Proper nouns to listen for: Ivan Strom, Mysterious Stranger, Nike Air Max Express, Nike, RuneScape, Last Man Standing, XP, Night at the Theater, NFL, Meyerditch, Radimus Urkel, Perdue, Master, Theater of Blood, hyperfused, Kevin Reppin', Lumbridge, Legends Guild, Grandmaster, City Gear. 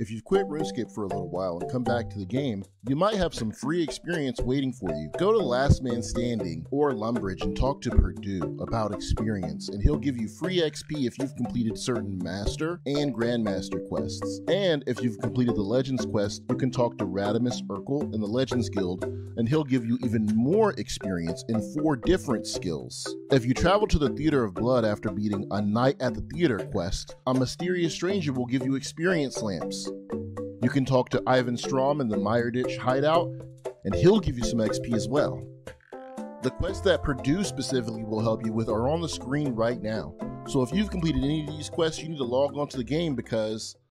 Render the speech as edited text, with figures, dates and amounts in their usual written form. If you've quit RuneScape for a little while and come back to the game, you might have some free experience waiting for you. Go to Last Man Standing or Lumbridge and talk to Perdue about experience, and he'll give you free XP if you've completed certain Master and Grandmaster quests. And if you've completed the Legends quest, you can talk to Radimus Urkel in the Legends Guild, and he'll give you even more experience in 4 different skills. If you travel to the Theater of Blood after beating a Night at the Theater quest, a Mysterious Stranger will give you experience lamps. You can talk to Ivan Strom in the Meyerditch hideout, and he'll give you some XP as well. The quests that Perdue specifically will help you with are on the screen right now, so if you've completed any of these quests, you need to log on to the game because